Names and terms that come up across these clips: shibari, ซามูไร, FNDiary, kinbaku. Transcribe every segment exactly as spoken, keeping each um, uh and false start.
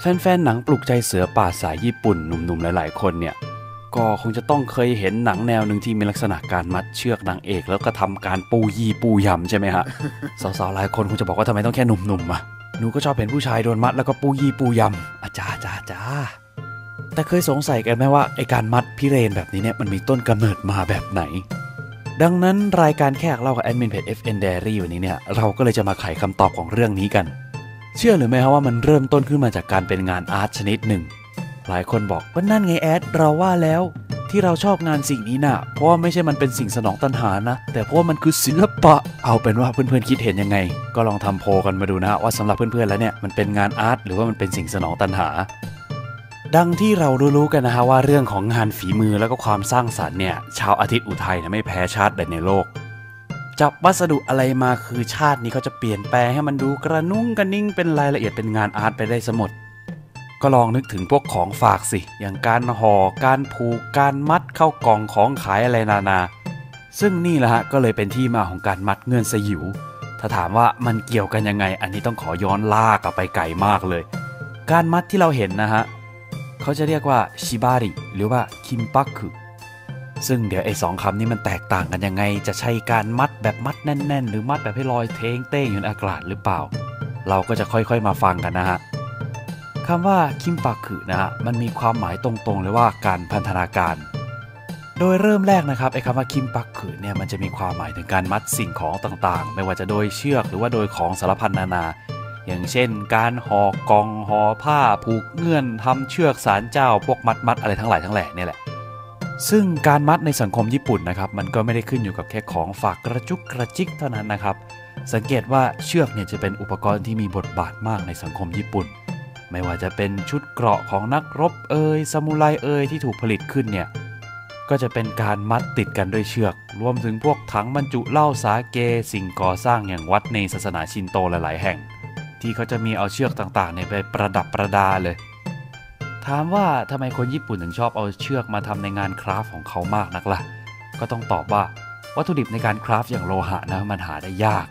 แฟนๆหนังปลุกใจเสือป่าสายญี่ปุ่นหนุ่มๆหลายๆคนเนี่ยก็คงจะต้องเคยเห็นหนังแนวหนึ่งที่มีลักษณะการมัดเชือกนางเอกแล้วก็ทำการปูยีปูยำใช่ไหมฮะ สาวๆหลายคนคงจะบอกว่าทำไมต้องแค่หนุ่มๆอ่ะหนูก็ชอบเห็นผู้ชายโดนมัดแล้วก็ปูยีปูยำอาจารย์จ้าจ้าแต่เคยสงสัยกันไหมว่าไอการมัดพิเรนแบบนี้เนี่ยมันมีต้นกำเนิดมาแบบไหนดังนั้นรายการแขกเล่ากับแอดมินเพจ เอฟ เอ็น ไดอารี่ วันนี้เนี่ยเราก็เลยจะมาไขคำตอบของเรื่องนี้กันเชื่อหรือไม่ครับว่ามันเริ่มต้นขึ้นมาจากการเป็นงานอาร์ตชนิดหนึ่งหลายคนบอกว่านั่นไงแอดเราว่าแล้วที่เราชอบงานสิ่งนี้น่ะเพราะว่าไม่ใช่มันเป็นสิ่งสนองตัณหานะแต่เพราะมันคือศิลปะเอาเป็นว่าเพื่อนๆคิดเห็นยังไงก็ลองทำโพลกันมาดูนะว่าสำหรับเพื่อนๆแล้วเนี่ยมันเป็นงานอาร์ตหรือว่ามันเป็นสิ่งสนองตัณหาดังที่เรารู้ๆกันนะฮะว่าเรื่องของงานฝีมือแล้วก็ความสร้างสรรค์เนี่ยชาวอาทิตย์อุทัยนะไม่แพ้ชาติใดในโลกจับวัสดุอะไรมาคือชาตินี้เขาจะเปลี่ยนแปลงให้มันดูกระนุ่งกระนิ่งเป็นรายละเอียดเป็นงานอาร์ตไปได้สมดก็ลองนึกถึงพวกของฝากสิอย่างการห่อการผูกการมัดเข้ากล่องของขายอะไรนานาซึ่งนี่แหละฮะก็เลยเป็นที่มาของการมัดเงื่อนสยิวถ้าถามว่ามันเกี่ยวกันยังไงอันนี้ต้องขอย้อนลากกลับไปไกลมากเลยการมัดที่เราเห็นนะฮะเขาจะเรียกว่าชิบาริหรือว่าคิมปักคุซึ่งเดี๋ยวไอ้สองคำนี้มันแตกต่างกันยังไงจะใช่การมัดแบบมัดแน่นๆหรือมัดแบบให้ลอยเท้งเต้งอยู่ในอากาศหรือเปล่าเราก็จะค่อยๆมาฟังกันนะฮะคำว่าคิมปักคุนะฮะมันมีความหมายตรงๆเลยว่าการพันธนาการโดยเริ่มแรกนะครับไอ้คำว่าคิมปักคุเนี่ยมันจะมีความหมายถึงการมัดสิ่งของต่างๆไม่ว่าจะโดยเชือกหรือว่าโดยของสารพัดนานาอย่างเช่นการห่อกองห่อผ้าผูกเงื่อนทำเชือกสารเจ้าพวกมัดมัดอะไรทั้งหลายทั้งแหล่นี่แหละซึ่งการมัดในสังคมญี่ปุ่นนะครับมันก็ไม่ได้ขึ้นอยู่กับแค่ของฝากกระจุกกระจิกเท่านั้นนะครับสังเกตว่าเชือกเนี่ยจะเป็นอุปกรณ์ที่มีบทบาทมากในสังคมญี่ปุ่นไม่ว่าจะเป็นชุดเกราะของนักรบเอยซามูไรเอยที่ถูกผลิตขึ้นเนี่ยก็จะเป็นการมัดติดกันด้วยเชือกรวมถึงพวกถังบรรจุเหล้าสาเกสิ่งก่อสร้างอย่างวัดในศาสนาชินโตหลายๆแห่งที่เขาจะมีเอาเชือกต่างๆเนี่ยไปประดับประดาเลยถามว่าทำไมคนญี่ปุ่นถึงชอบเอาเชือกมาทำในงานคราฟของเขามากนักล่ะก็ต้องตอบว่าวัตถุดิบในการคราฟอย่างโลหะนะมันหาได้ยาก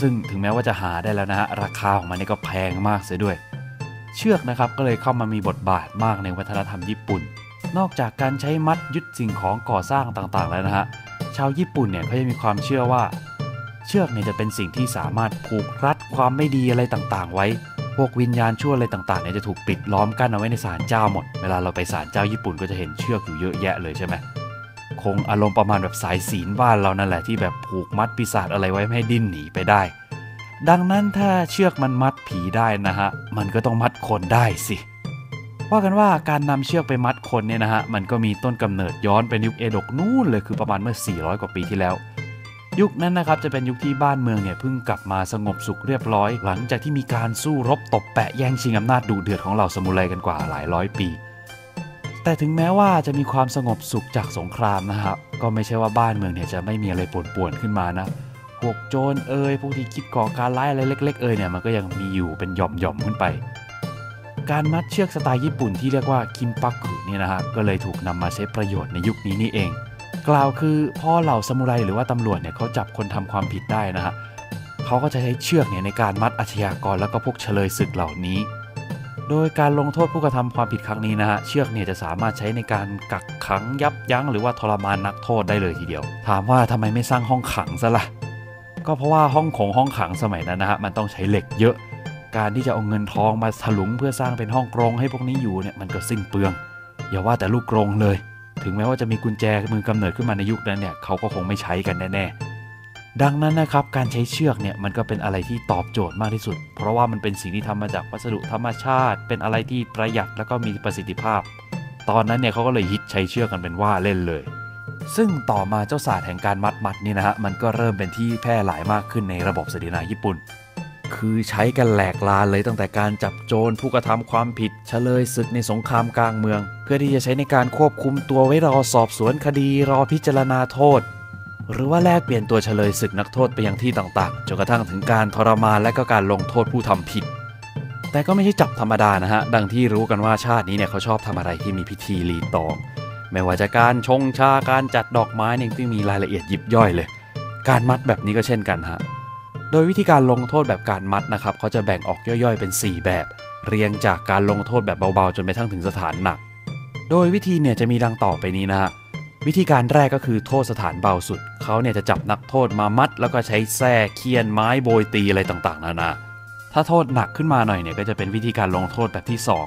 ซึ่งถึงแม้ว่าจะหาได้แล้วนะฮะราคาของมันนี่ก็แพงมากเสียด้วยเชือกนะครับก็เลยเข้ามามีบทบาทมากในวัฒนธรรมญี่ปุ่นนอกจากการใช้มัดยึดสิ่งของก่อสร้างต่างๆแล้วนะฮะชาวญี่ปุ่นเนี่ยเขาจะมีความเชื่อว่าเชือกเนี่ยจะเป็นสิ่งที่สามารถผูกรัดความไม่ดีอะไรต่างๆไว้พวกวิญญาณชั่วอะไรต่างๆเนี่ยจะถูกปิดล้อมกั้นเอาไว้ในศาลเจ้าหมดเวลาเราไปศาลเจ้าญี่ปุ่นก็จะเห็นเชือกอยู่เยอะแยะเลยใช่ไหมคงอารมณ์ประมาณแบบสายศีลบ้านเรานั่นแหละที่แบบผูกมัดปีศาจอะไรไว้ไม่ให้ดิ้นหนีไปได้ดังนั้นถ้าเชือกมันมัดผีได้นะฮะมันก็ต้องมัดคนได้สิว่ากันว่าการนำเชือกไปมัดคนเนี่ยนะฮะมันก็มีต้นกำเนิดย้อนไปยุคเอโดะนู่นเลยคือประมาณเมื่อสี่ร้อยกว่าปีที่แล้วยุคนั้นนะครับจะเป็นยุคที่บ้านเมืองเนี่ยเพิ่งกลับมาสงบสุขเรียบร้อยหลังจากที่มีการสู้รบตบแปะแย่งชิงอำนาจดุเดือดของเหล่าซามูไรกันกว่าหลายร้อยปีแต่ถึงแม้ว่าจะมีความสงบสุขจากสงครามนะครับก็ไม่ใช่ว่าบ้านเมืองเนี่ยจะไม่มีอะไรป่วนๆขึ้นมานะพวกโจรเอ่ยพวกที่คิดก่อการร้ายอะไรเล็กๆเอ่ยเนี่ยมันก็ยังมีอยู่เป็นหย่อมๆขึ้นไปการมัดเชือกสไตล์ญี่ปุ่นที่เรียกว่าคิมปักคุเนี่ยนะฮะก็เลยถูกนำมาใช้ประโยชน์ในยุคนี้นี่เองกล่าวคือพอเหล่าซามูไรหรือว่าตำรวจเนี่ยเขาจับคนทำความผิดได้นะฮะเขาก็จะใช้เชือกเนี่ยในการมัดอาชญากรแล้วก็พวกเฉลยศึกเหล่านี้โดยการลงโทษผู้กระทำความผิดครั้งนี้นะฮะเชือกเนี่ยจะสามารถใช้ในการกักขังยับยั้งหรือว่าทรมานนักโทษได้เลยทีเดียวถามว่าทำไมไม่สร้างห้องขังซะล่ะก็เพราะว่าห้องของห้องขังสมัยนั้นนะฮะมันต้องใช้เหล็กเยอะการที่จะเอาเงินทองมาถลุงเพื่อสร้างเป็นห้องกรงให้พวกนี้อยู่เนี่ยมันก็สิ้นเปลืองอย่าว่าแต่ลูกกรงเลยถึงแม้ว่าจะมีกุญแจมือกำเนิดขึ้นมาในยุคนั้นเนี่ยเขาก็คงไม่ใช้กันแน่ๆดังนั้นนะครับการใช้เชือกเนี่ยมันก็เป็นอะไรที่ตอบโจทย์มากที่สุดเพราะว่ามันเป็นสิ่งที่ทำมาจากวัสดุธรรมชาติเป็นอะไรที่ประหยัดแล้วก็มีประสิทธิภาพตอนนั้นเนี่ยเขาก็เลยฮิตใช้เชือกกันเป็นว่าเล่นเลยซึ่งต่อมาเจ้าศาสตร์แห่งการมัดมัดนี่นะฮะมันก็เริ่มเป็นที่แพร่หลายมากขึ้นในระบบเสนาญี่ปุ่นคือใช้กันแหลกลานเลยตั้งแต่การจับโจรผู้กระทำความผิดเฉลยศึกในสงครามกลางเมืองเพื่อที่จะใช้ในการควบคุมตัวไว้รอสอบสวนคดีรอพิจารณาโทษหรือว่าแลกเปลี่ยนตัวเฉลยศึกนักโทษไปยังที่ต่างๆจนกระทั่งถึงการทรมานและก็การลงโทษผู้ทำผิดแต่ก็ไม่ใช่จับธรรมดานะฮะดังที่รู้กันว่าชาตินี้เนี่ยเขาชอบทำอะไรที่มีพิธีรีตองไม่ว่าจะการชงชาการจัดดอกไม้เนี่ยที่มีรายละเอียดยิบย่อยเลยการมัดแบบนี้ก็เช่นกันฮะโดยวิธีการลงโทษแบบการมัดนะครับเขาจะแบ่งออกย่อยๆเป็นสี่แบบ เรียงจากการลงโทษแบบเบาๆจนไปทั้งถึงสถานหนักโดยวิธีเนี่ยจะมีดังต่อไปนี้นะฮะวิธีการแรกก็คือโทษสถานเบาสุดเขาเนี่ยจะจับนักโทษมามัดแล้วก็ใช้แส้เคี่ยนไม้โบยตีอะไรต่างๆนานาถ้าโทษหนักขึ้นมาหน่อยเนี่ยก็จะเป็นวิธีการลงโทษแบบที่สอ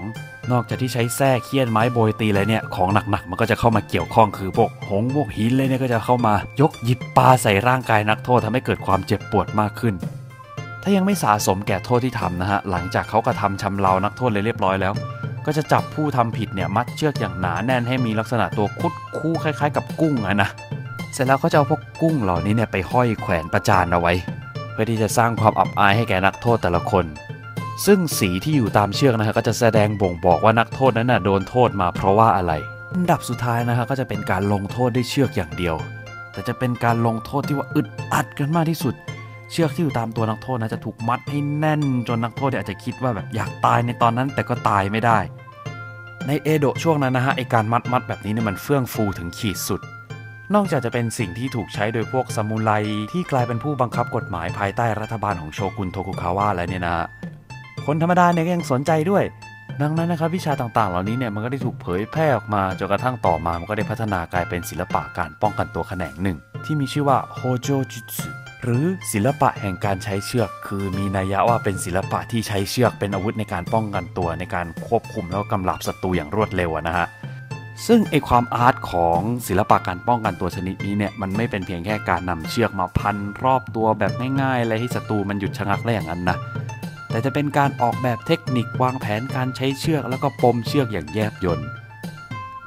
งนอกจากที่ใช้แส้เคี่ยนไม้โบยตีอะไรเนี่ยของหนักๆมันก็จะเข้ามาเกี่ยวข้องคือพวกหงพวกหินเลยเนี่ยก็จะเข้ามายกหยิบปาใส่ร่างกายนักโทษทำให้เกิดความเจ็บปวดมากขึ้นถ้ายังไม่สะสมแก่โทษที่ทำนะฮะหลังจากเขากระทำชำเรานักโทษเลยเรียบร้อยแล้วก็จะจับผู้ทำผิดเนี่ยมัดเชือกอย่างหนาแน่นให้มีลักษณะตัวคุดคู่คล้ายๆกับกุ้งอะนะเสร็จแล้วเขาจะเอาพวกกุ้งเหล่านี้เนี่ยไปห้อยแขวนประจานเอาไว้เพื่อที่จะสร้างความอับอายให้แก่นักโทษแต่ละคนซึ่งสีที่อยู่ตามเชือกนะฮะก็จะแสดงบ่งบอกว่านักโทษนั้นน่ะโดนโทษมาเพราะว่าอะไรอันดับสุดท้ายนะฮะก็จะเป็นการลงโทษด้วยเชือกอย่างเดียวแต่จะเป็นการลงโทษที่ว่าอึดอัดกันมากที่สุดเชือกที่อยู่ตามตัวนักโทษนะจะถูกมัดให้แน่นจนนักโทษอาจจะคิดว่าแบบอยากตายในตอนนั้นแต่ก็ตายไม่ได้ในเอโดะช่วงนั้นนะฮะไอการมัดมัดแบบนี้เนี่ยมันเฟื่องฟูถึงขีดสุดนอกจากจะเป็นสิ่งที่ถูกใช้โดยพวกซามูไรที่กลายเป็นผู้บังคับกฎหมายภายใต้รัฐบาลของโชกุนโทคุกาวะแล้วเนี่ยนะคนธรรมดาเนี่ยยังสนใจด้วยดังนั้นนะครับวิชาต่างๆเหล่านี้เนี่ยมันก็ได้ถูกเผยแพร่ออกมาจนกระทั่งต่อมามันก็ได้พัฒนากลายเป็นศิลปะการป้องกันตัวแขนงหนึ่งที่มีชื่อว่าโฮโจจิสึหรือศิลปะแห่งการใช้เชือกคือมีนัยยะว่าเป็นศิลปะที่ใช้เชือกเป็นอาวุธในการป้องกันตัวในการควบคุมแล้วก็กำราบศัตรูอย่างรวดเร็วนะฮะซึ่งไอความอาร์ตของศิลปะการป้องกันตัวชนิดนี้เนี่ยมันไม่เป็นเพียงแค่การนำเชือกมาพันรอบตัวแบบง่ายๆเลยให้ศัตรูมันหยุดชะงักได้อย่างนั้นนะแต่จะเป็นการออกแบบเทคนิควางแผนการใช้เชือกแล้วก็ปมเชือกอย่างแยบยล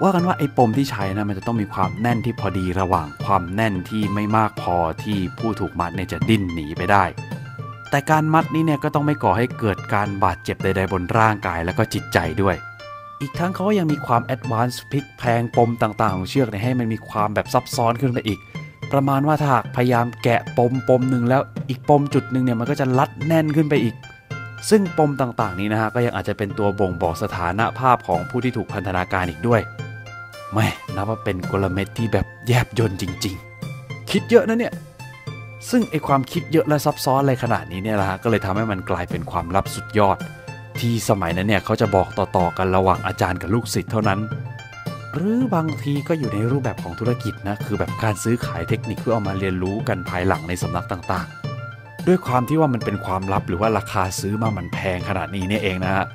ว่ากันว่าไอ้ปมที่ใช้นะมันจะต้องมีความแน่นที่พอดีระหว่างความแน่นที่ไม่มากพอที่ผู้ถูกมัดเนี่ยจะดิ้นหนีไปได้แต่การมัดนี้เนี่ยก็ต้องไม่ก่อให้เกิดการบาดเจ็บใดๆบนร่างกายและก็จิตใจด้วยอีกทั้งเขาก็ยังมีความแอดวานซ์พลิกแพลงปมต่างๆของเชือกเนี่ยให้มันมีความแบบซับซ้อนขึ้นไปอีกประมาณว่าถ้าหากพยายามแกะปมปมหนึ่งแล้วอีกปมจุดหนึ่งเนี่ยมันก็จะลัดแน่นขึ้นไปอีกซึ่งปมต่างๆนี้นะฮะก็ยังอาจจะเป็นตัวบ่งบอกสถานะภาพของผู้ที่ถูกพันธนาการอีกด้วยไม่นับว่าเป็นกลเม็ดที่แบบแยบยลจริงๆคิดเยอะนะเนี่ยซึ่งไอความคิดเยอะและซับซ้อนอะไรขนาดนี้เนี่ยละฮะก็เลยทำให้มันกลายเป็นความลับสุดยอดที่สมัยนั้นเนี่ยเขาจะบอกต่อๆกันระหว่างอาจารย์กับลูกศิษย์เท่านั้นหรือบางทีก็อยู่ในรูปแบบของธุรกิจนะคือแบบการซื้อขายเทคนิคเพื่อเอามาเรียนรู้กันภายหลังในสำนักต่างๆด้วยความที่ว่ามันเป็นความลับหรือว่าราคาซื้อมามันแพงขนาดนี้เนี่ยเองนะฮะ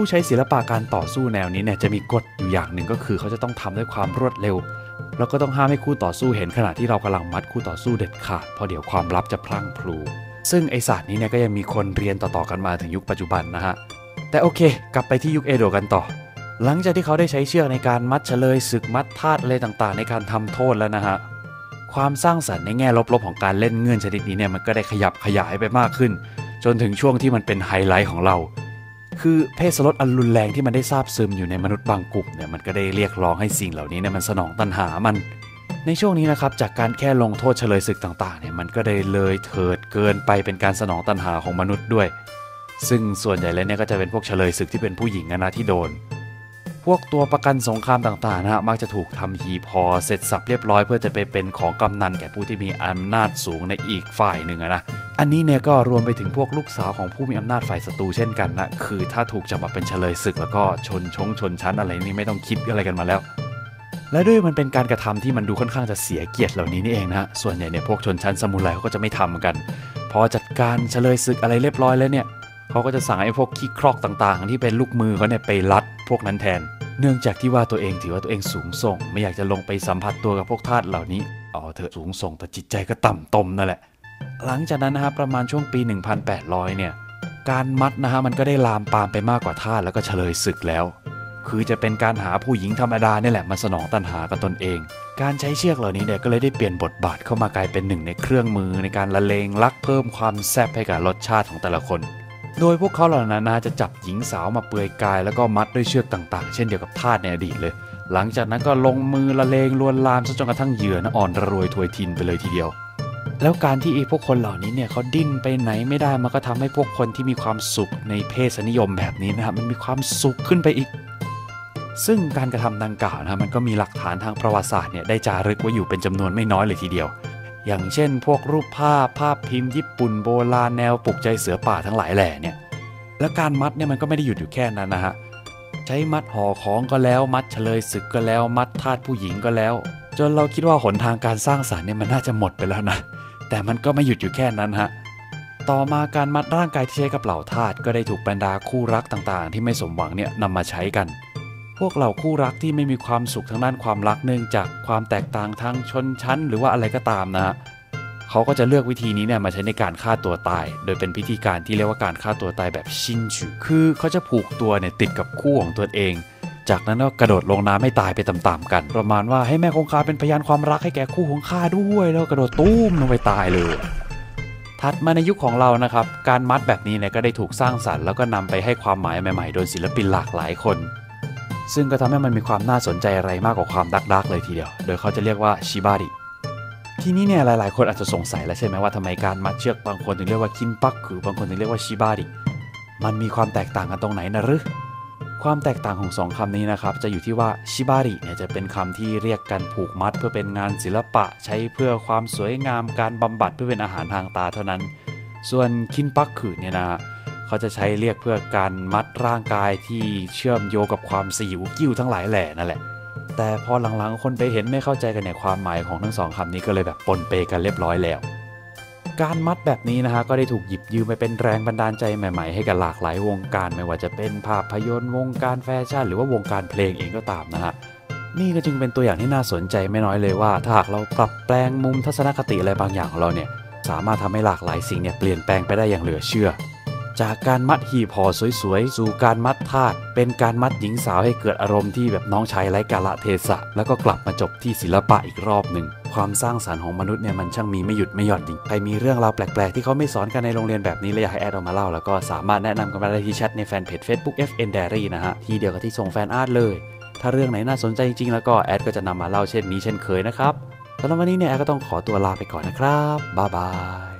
ผู้ใช้ศิลปะการต่อสู้แนวนี้เนี่ยจะมีกฎอยู่อย่างหนึ่งก็คือเขาจะต้องทำด้วยความรวดเร็วแล้วก็ต้องห้ามให้คู่ต่อสู้เห็นขณะที่เรากำลังมัดคู่ต่อสู้เด็ดขาดเพราะเดี๋ยวความลับจะพลั่งพลูซึ่งไอศาสตร์นี้เนี่ยก็ยังมีคนเรียนต่อๆกันมาถึงยุคปัจจุบันนะฮะแต่โอเคกลับไปที่ยุคเอโดะกันต่อหลังจากที่เขาได้ใช้เชือกในการมัดเฉลยศึกมัดธาตุอะไรต่างๆในการทำโทษแล้วนะฮะความสร้างสรรค์ในแง่ลบๆของการเล่นเงื่อนชนิดนี้เนี่ยมันก็ได้ขยับขยายไปมากขึ้นจนถึงช่วงที่มันเป็นไฮไลท์ของเราคือเพศสลดอันรุนแรงที่มันได้ซาบซึมอยู่ในมนุษย์บางกลุ่มเนี่ยมันก็ได้เรียกร้องให้สิ่งเหล่านี้เนี่ยมันสนองตัณหามันในช่วงนี้นะครับจากการแค่ลงโทษเฉลยศึกต่างๆเนี่ยมันก็ได้เลยเถิดเกินไปเป็นการสนองตัณหาของมนุษย์ด้วยซึ่งส่วนใหญ่แล้วเนี่ยก็จะเป็นพวกเฉลยศึกที่เป็นผู้หญิงนะที่โดนพวกตัวประกันสงครามต่างๆนะฮะมักจะถูกทำหีพอเสร็จสับเรียบร้อยเพื่อจะไปเป็นของกำนันแก่ผู้ที่มีอำนาจสูงในอีกฝ่ายหนึ่งนะอันนี้เนี่ยก็รวมไปถึงพวกลูกสาวของผู้มีอำนาจฝ่ายศัตรูเช่นกันนะคือถ้าถูกจับมาเป็นเฉลยศึกแล้วก็ชนชงชนชั้นอะไรนี่ไม่ต้องคิดอะไรกันมาแล้วและด้วยมันเป็นการกระทำที่มันดูค่อนข้างจะเสียเกียรติเหล่านี้นี่เองนะส่วนใหญ่เนี่ยพวกชนชั้นซามูไรเขาก็จะไม่ทำกันพอจัดการเฉลยศึกอะไรเรียบร้อยแล้วเนี่ยเขาก็จะสั่งให้พวกขี้ครอกต่างๆที่เป็นลูกมือเขาเนี่ยไปรัดพวกนั้นแทนเนื่องจากที่ว่าตัวเองถือว่าตัวเองสูงส่งไม่อยากจะลงไปสัมผัสตัวกับพวกทาสเหล่านี้อ๋อเธอสูงส่งแต่จิตใจก็ต่ำตมนั่นแหละหลังจากนั้นนะครับประมาณช่วงปีหนึ่งพันแปดร้อยเนี่ยการมัดนะฮะมันก็ได้ลามปามไปมากกว่าทาสแล้วก็เฉลยศึกแล้วคือจะเป็นการหาผู้หญิงธรรมดาเนี่ยแหละมาสนองตัณหากับตนเองการใช้เชือกเหล่านี้เนี่ยก็เลยได้เปลี่ยนบทบาทเข้ามากลายเป็นหนึ่งในเครื่องมือในการละเลงลักเพิ่มความแซ่บให้กับรสชาติของแต่ละคนโดยพวกเขาเหล่านั้นนะจะจับหญิงสาวมาเปลือยกายแล้วก็มัดด้วยเชือกต่างๆเช่นเดียวกับทาสในอดีตเลยหลังจากนั้นก็ลงมือละเลงลวนลามจนกระทั่งเหยื่อนะอ่อนรวยถวยทินไปเลยทีเดียวแล้วการที่พวกคนเหล่านี้เนี่ยเขาดิ้นไปไหนไม่ได้มันก็ทำให้พวกคนที่มีความสุขในเพศนิยมแบบนี้นะมันมีความสุขขึ้นไปอีกซึ่งการกระทำดังกล่าวนะมันก็มีหลักฐานทางประวัติศาสตร์เนี่ยได้จารึกไว้อยู่เป็นจำนวนไม่น้อยเลยทีเดียวอย่างเช่นพวกรูปภาพภาพพิมพ์ญี่ปุ่นโบราณแนวปลุกใจเสือป่าทั้งหลายแหล่เนี่ย และการมัดเนี่ยมันก็ไม่ได้หยุดอยู่แค่นั้นนะฮะใช้มัดห่อของก็แล้วมัดเฉลยศึกก็แล้วมัดทาสผู้หญิงก็แล้วจนเราคิดว่าหนทางการสร้างสรรค์เนี่ยมันน่าจะหมดไปแล้วนะแต่มันก็ไม่หยุดอยู่แค่นั้นฮะต่อมาการมัดร่างกายที่ใช้กับเหล่าทาสก็ได้ถูกบรรดาคู่รักต่างๆที่ไม่สมหวังเนี่ยนำมาใช้กันพวกเหล่าคู่รักที่ไม่มีความสุขทางด้านความรักเนื่องจากความแตกต่างทางชนชั้นหรือว่าอะไรก็ตามนะฮะเขาก็จะเลือกวิธีนี้เนี่ยมาใช้ในการฆ่าตัวตายโดยเป็นพิธีการที่เรียกว่าการฆ่าตัวตายแบบชินชูคือเขาจะผูกตัวเนี่ยติดกับคู่ของตัวเองจากนั้นก็กระโดดลงน้ำให้ตายไปตามๆกันประมาณว่าให้แม่คงคาเป็นพยานความรักให้แก่คู่ของข้าด้วยแล้วกระโดดตุ้มลงไปตายเลยถัดมาในยุคของเรานะครับการมัดแบบนี้เนี่ยก็ได้ถูกสร้างสรรค์แล้วก็นำไปให้ความหมายใหม่ๆโดยศิลปินหลากหลายคนซึ่งก็ทำให้มันมีความน่าสนใจอะไรมากกว่าความดักๆเลยทีเดียวโดยเขาจะเรียกว่าชิบาริที่นี่เนี่ยหลายๆคนอาจจะสงสัยแล้วใช่ไหมว่าทำไมการมัดเชือกบางคนถึงเรียกว่าคิมปักคือบางคนถึงเรียกว่าชิบาริมันมีความแตกต่างกันตรงไหนนะหรือความแตกต่างของสองคำนี้นะครับจะอยู่ที่ว่าชิบาริเนี่ยจะเป็นคำที่เรียกกันผูกมัดเพื่อเป็นงานศิลปะใช้เพื่อความสวยงามการบำบัดเพื่อเป็นอาหารทางตาเท่านั้นส่วนคินปักคือเนี่ยนะเขาจะใช้เรียกเพื่อการมัดร่างกายที่เชื่อมโยงกับความสยิวกิ้วทั้งหลายแหล่นั่นแหละแต่พอหลังๆคนไปเห็นไม่เข้าใจกันในความหมายของทั้งสองคำนี้ก็เลยแบบปนเปกันเรียบร้อยแล้วการมัดแบบนี้นะฮะก็ได้ถูกหยิบยืมไปเป็นแรงบันดาลใจใหม่ๆให้กับหลากหลายวงการไม่ว่าจะเป็นภาพยนตร์วงการแฟชั่นหรือว่าวงการเพลงเองก็ตามนะฮะนี่ก็จึงเป็นตัวอย่างที่น่าสนใจไม่น้อยเลยว่าถ้าหากเราปรับแปลงมุมทัศนคติอะไรบางอย่างของเราเนี่ยสามารถทำให้หลากหลายสิ่งเนี่ยเปลี่ยนแปลงไปได้อย่างเหลือเชื่อจากการมัดหีบห่อสวยๆสู่การมัดทาสเป็นการมัดหญิงสาวให้เกิดอารมณ์ที่แบบน้องชายไร้กาลเทศะแล้วก็กลับมาจบที่ศิลปะอีกรอบหนึ่งความสร้างสรรค์ของมนุษย์เนี่ยมันช่างมีไม่หยุดไม่หย่อนจริงใครมีเรื่องราวแปลกๆที่เขาไม่สอนกันในโรงเรียนแบบนี้เลยอยากให้แอดออกมาเล่าแล้วก็สามารถแนะนำกันมาได้ที่แชทในแฟนเพจ Facebook เอฟ เอ็น ไดอารี่ นะฮะที่เดียวกับที่ส่งแฟนอาร์ตเลยถ้าเรื่องไหนน่าสนใจจริงๆแล้วก็แอดก็จะนำมาเล่าเช่นนี้เช่นเคยนะครับสำหรับวันนี้เนี่ยแอดก็ต้องขอตัวลาไปก่อนนะครับบ๊ายบาย